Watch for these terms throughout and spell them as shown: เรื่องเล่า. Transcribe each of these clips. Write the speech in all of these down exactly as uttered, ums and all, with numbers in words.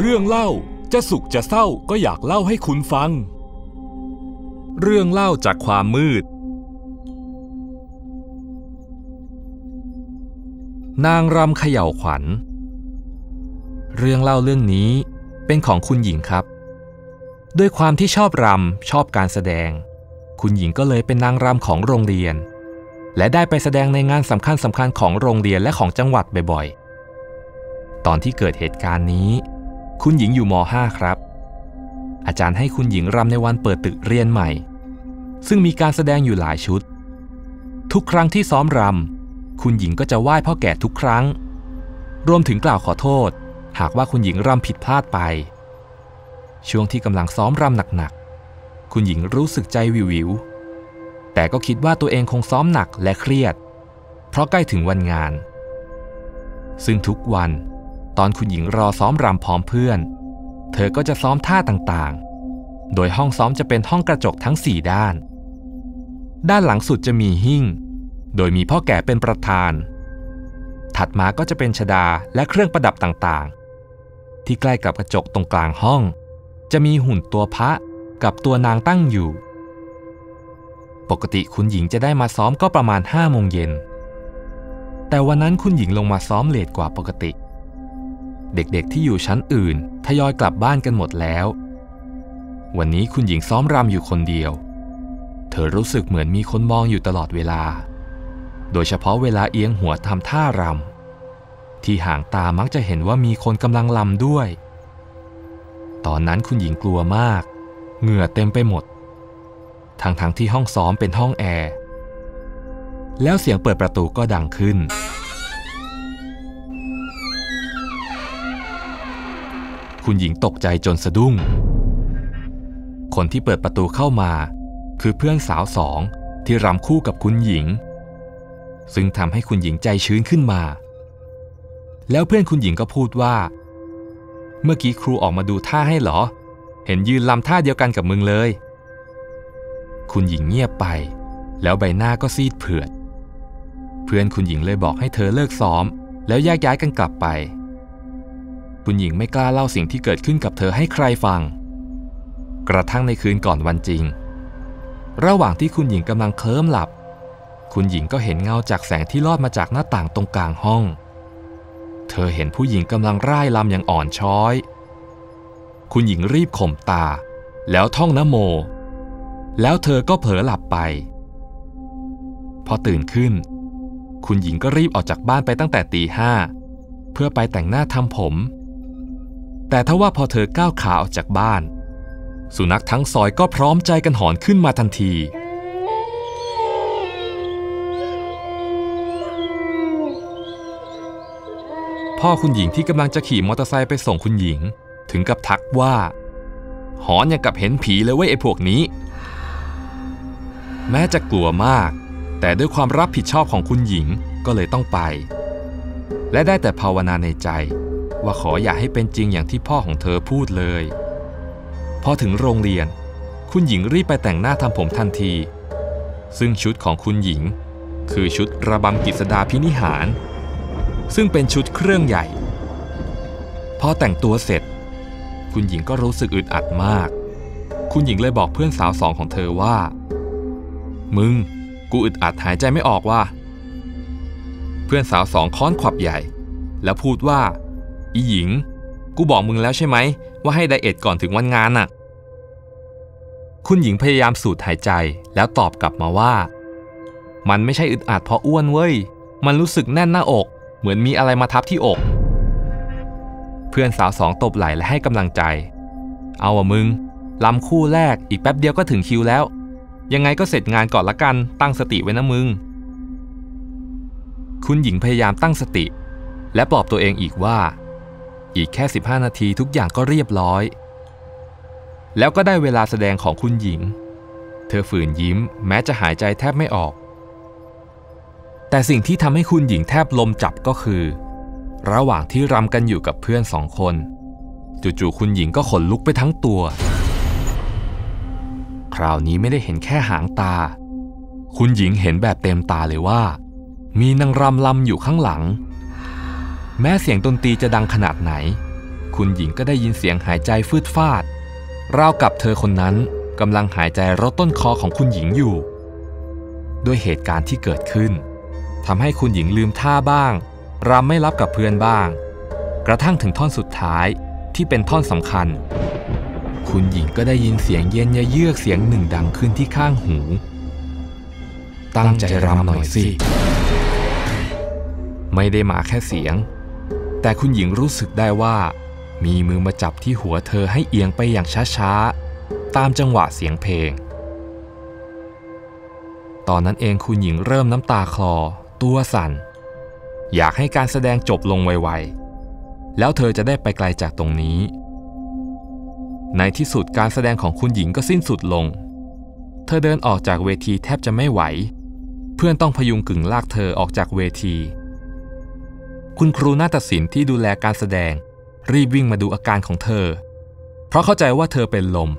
เรื่องเล่าจะสุขจะเศร้าก็อยากเล่าให้คุณฟังเรื่องเล่าจากความมืดนางรำเขย่าขวัญเรื่องเล่าเรื่องนี้เป็นของคุณหญิงครับด้วยความที่ชอบรำชอบการแสดงคุณหญิงก็เลยเป็นนางรำของโรงเรียนและได้ไปแสดงในงานสำคัญสำคัญของโรงเรียนและของจังหวัดบ่อยๆตอนที่เกิดเหตุการณ์นี้คุณหญิงอยู่มอห้าครับอาจารย์ให้คุณหญิงรำในวันเปิดตึกเรียนใหม่ซึ่งมีการแสดงอยู่หลายชุดทุกครั้งที่ซ้อมรำคุณหญิงก็จะไหว้พ่อแก่ทุกครั้งรวมถึงกล่าวขอโทษหากว่าคุณหญิงรำผิดพลาดไปช่วงที่กำลังซ้อมรำหนักๆคุณหญิงรู้สึกใจวิววิวแต่ก็คิดว่าตัวเองคงซ้อมหนักและเครียดเพราะใกล้ถึงวันงานซึ่งทุกวันตอนคุณหญิงรอซ้อมรำพร้อมเพื่อนเธอก็จะซ้อมท่าต่างๆโดยห้องซ้อมจะเป็นห้องกระจกทั้งสี่ด้านด้านหลังสุดจะมีหิ้งโดยมีพ่อแก่เป็นประธานถัดมาก็จะเป็นชฎาและเครื่องประดับต่างๆที่ใกล้กับกระจกตรงกลางห้องจะมีหุ่นตัวพระกับตัวนางตั้งอยู่ปกติคุณหญิงจะได้มาซ้อมก็ประมาณห้าโมงเย็นแต่วันนั้นคุณหญิงลงมาซ้อมเลทกว่าปกติเด็กๆที่อยู่ชั้นอื่นทยอยกลับบ้านกันหมดแล้ววันนี้คุณหญิงซ้อมรำอยู่คนเดียวเธอรู้สึกเหมือนมีคนมองอยู่ตลอดเวลาโดยเฉพาะเวลาเอียงหัวทำท่ารำที่ห่างตามักจะเห็นว่ามีคนกำลังรำด้วยตอนนั้นคุณหญิงกลัวมากเหงื่อเต็มไปหมดทั้งๆที่ห้องซ้อมเป็นห้องแอร์แล้วเสียงเปิดประตูก็ดังขึ้นคุณหญิงตกใจจนสะดุ้งคนที่เปิดประตูเข้ามาคือเพื่อนสาวสองที่รำคู่กับคุณหญิงซึ่งทำให้คุณหญิงใจชื้นขึ้นมาแล้วเพื่อนคุณหญิงก็พูดว่าเมื่อกี้ครูออกมาดูท่าให้เหรอเห็นยืนรำท่าเดียวกันกับมึงเลยคุณหญิงเงียบไปแล้วใบหน้าก็ซีดเผือดเพื่อนคุณหญิงเลยบอกให้เธอเลิกซ้อมแล้วแยกย้ายกันกลับไปคุณหญิงไม่กล้าเล่าสิ่งที่เกิดขึ้นกับเธอให้ใครฟังกระทั่งในคืนก่อนวันจริงระหว่างที่คุณหญิงกำลังเคลิ้มหลับคุณหญิงก็เห็นเงาจากแสงที่ลอดมาจากหน้าต่างตรงกลางห้องเธอเห็นผู้หญิงกำลังร่ายรำอย่างอ่อนช้อยคุณหญิงรีบข่มตาแล้วท่องนะโมแล้วเธอก็เผลอหลับไปพอตื่นขึ้นคุณหญิงก็รีบออกจากบ้านไปตั้งแต่ตีห้าเพื่อไปแต่งหน้าทำผมแต่ทว่าพอเธอก้าวขาออกจากบ้านสุนัขทั้งซอยก็พร้อมใจกันหอนขึ้นมาทันทีพ่อคุณหญิงที่กำลังจะขี่มอเตอร์ไซค์ไปส่งคุณหญิงถึงกับทักว่าหอนอย่างกับเห็นผีเลยเว้ยไอ้พวกนี้แม้จะกลัวมากแต่ด้วยความรับผิดชอบของคุณหญิงก็เลยต้องไปและได้แต่ภาวนาในใจว่าขออย่าให้เป็นจริงอย่างที่พ่อของเธอพูดเลยพอถึงโรงเรียนคุณหญิงรีบไปแต่งหน้าทำผมทันทีซึ่งชุดของคุณหญิงคือชุดระบำกฤษดาพินิหารซึ่งเป็นชุดเครื่องใหญ่พอแต่งตัวเสร็จคุณหญิงก็รู้สึกอึดอัดมากคุณหญิงเลยบอกเพื่อนสาวสองของเธอว่ามึงกูอึดอัดหายใจไม่ออกว่ะเพื่อนสาวสองค้อนขวับใหญ่แล้วพูดว่าอีหญิงกูบอกมึงแล้วใช่ไหมว่าให้ไดเอทก่อนถึงวันงานน่ะคุณหญิงพยายามสูดหายใจแล้วตอบกลับมาว่ามันไม่ใช่อึดอัดเพราะอ้วนเว้ยมันรู้สึกแน่นหน้าอกเหมือนมีอะไรมาทับที่อกเพื่อนสาวสองตบไหล่และให้กำลังใจเอาอะมึงลำคู่แรกอีกแป๊บเดียวก็ถึงคิวแล้วยังไงก็เสร็จงานก่อนละกันตั้งสติไว้นะมึงคุณหญิงพยายามตั้งสติและปลอบตัวเองอีกว่าอีกแค่สิบห้านาทีทุกอย่างก็เรียบร้อยแล้วก็ได้เวลาแสดงของคุณหญิงเธอฝืนยิ้มแม้จะหายใจแทบไม่ออกแต่สิ่งที่ทำให้คุณหญิงแทบลมจับก็คือระหว่างที่รำกันอยู่กับเพื่อนสองคนจู่ๆคุณหญิงก็ขนลุกไปทั้งตัวคราวนี้ไม่ได้เห็นแค่หางตาคุณหญิงเห็นแบบเต็มตาเลยว่ามีนางรำลำอยู่ข้างหลังแม้เสียงดนตรีจะดังขนาดไหน คุณหญิงก็ได้ยินเสียงหายใจฟืดฟาดราวกับเธอคนนั้นกำลังหายใจรดต้นคอของคุณหญิงอยู่ด้วยเหตุการณ์ที่เกิดขึ้นทำให้คุณหญิงลืมท่าบ้างรำไม่รับกับเพื่อนบ้างกระทั่งถึงท่อนสุดท้ายที่เป็นท่อนสำคัญคุณหญิงก็ได้ยินเสียงเย็นเยือกเสียงหนึ่งดังขึ้นที่ข้างหูตั้งใจรำหน่อยสิไม่ได้มาแค่เสียงแต่คุณหญิงรู้สึกได้ว่ามีมือมาจับที่หัวเธอให้เอียงไปอย่างช้าๆตามจังหวะเสียงเพลงตอนนั้นเองคุณหญิงเริ่มน้ำตาคลอตัวสั่นอยากให้การแสดงจบลงไวๆแล้วเธอจะได้ไปไกลจากตรงนี้ในที่สุดการแสดงของคุณหญิงก็สิ้นสุดลงเธอเดินออกจากเวทีแทบจะไม่ไหวเพื่อนต้องพยุงกึ่งลากเธอออกจากเวทีคุณครูนาฏศิลป์ที่ดูแลการแสดงรีบวิ่งมาดูอาการของเธอเพราะเข้าใจว่าเธอเป็นลม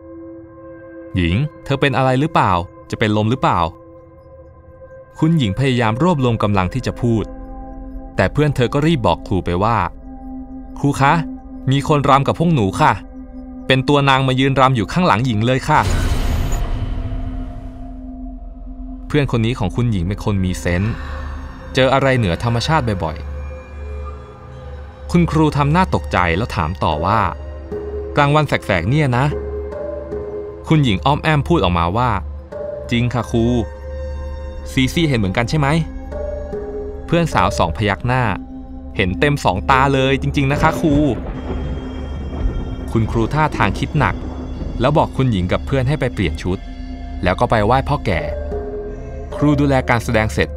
หญิงเธอเป็นอะไรหรือเปล่าจะเป็นลมหรือเปล่าคุณหญิงพยายามรวบรวมกำลังที่จะพูดแต่เพื่อนเธอก็รีบบอกครูไปว่าครูคะมีคนรำกับพวกหนูค่ะเป็นตัวนางมายืนรำอยู่ข้างหลังหญิงเลยค่ะเพื่อนคนนี้ของคุณหญิงเป็นคนมีเซนส์เจออะไรเหนือธรรมชาติบ่อยๆคุณครูทำหน้าตกใจแล้วถามต่อว่ากลางวันแสกๆเนี่ยนะคุณหญิงอ้อมแอมพูดออกมาว่าจริงค่ะครูซีซี่เห็นเหมือนกันใช่ไหมเพื่อนสาวสองพยักหน้าเห็นเต็มสองตาเลยจริงๆนะคะครูคุณครูท่าทางคิดหนักแล้วบอกคุณหญิงกับเพื่อนให้ไปเปลี่ยนชุดแล้วก็ไปไหว้พ่อแก่ครูดูแลการแสดงเสร็จ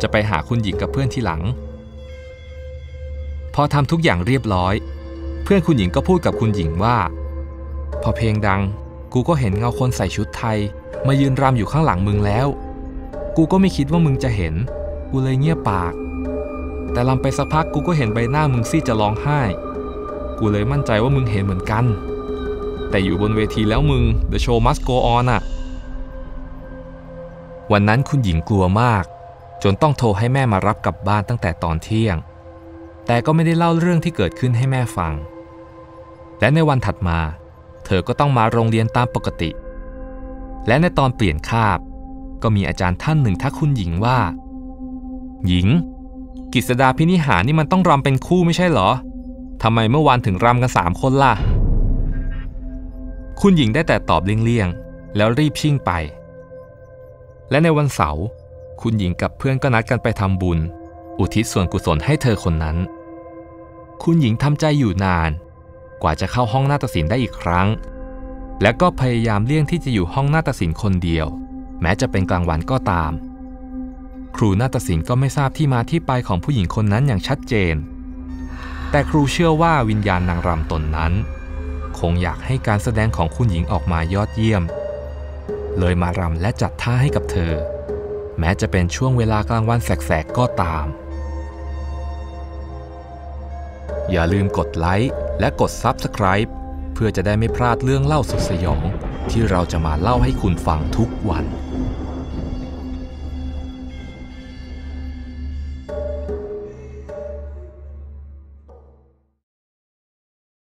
จะไปหาคุณหญิงกับเพื่อนทีหลังพอทำทุกอย่างเรียบร้อยเพื่อนคุณหญิงก็พูดกับคุณหญิงว่าพอเพลงดังกูก็เห็นเงาคนใส่ชุดไทยมายืนรำอยู่ข้างหลังมึงแล้วกูก็ไม่คิดว่ามึงจะเห็นกูเลยเงียบปากแต่ลำไปสักพักกูก็เห็นใบหน้ามึงซีดจะร้องไห้กูเลยมั่นใจว่ามึงเห็นเหมือนกันแต่อยู่บนเวทีแล้วมึง The show must go on อะวันนั้นคุณหญิงกลัวมากจนต้องโทรให้แม่มารับกลับบ้านตั้งแต่ตอนเที่ยงแต่ก็ไม่ได้เล่าเรื่องที่เกิดขึ้นให้แม่ฟังและในวันถัดมาเธอก็ต้องมาโรงเรียนตามปกติและในตอนเปลี่ยนคาบก็มีอาจารย์ท่านหนึ่งทักคุณหญิงว่าหญิงกฤษดาพินิหารนี่มันต้องรำเป็นคู่ไม่ใช่เหรอทำไมเมื่อวานถึงรำกันสามคนล่ะคุณหญิงได้แต่ตอบเลี่ยงๆแล้วรีบชิ่งไปและในวันเสาร์คุณหญิงกับเพื่อนก็นัดกันไปทำบุญอุทิศส่วนกุศลให้เธอคนนั้นคุณหญิงทำใจอยู่นานกว่าจะเข้าห้องนาฏศิลป์ได้อีกครั้งและก็พยายามเลี่ยงที่จะอยู่ห้องนาฏศิลป์คนเดียวแม้จะเป็นกลางวันก็ตามครูนาฏศิลป์ก็ไม่ทราบที่มาที่ไปของผู้หญิงคนนั้นอย่างชัดเจนแต่ครูเชื่อว่าวิญญาณนางรำตนนั้นคงอยากให้การแสดงของคุณหญิงออกมายอดเยี่ยมเลยมารำและจัดท่าให้กับเธอแม้จะเป็นช่วงเวลากลางวันแสกๆก็ตามอย่าลืมกดไลค์และกด ซับสไครบ์ เพื่อจะได้ไม่พลาดเรื่องเล่าสุดสยองที่เราจะมาเล่าให้คุณฟังทุกวัน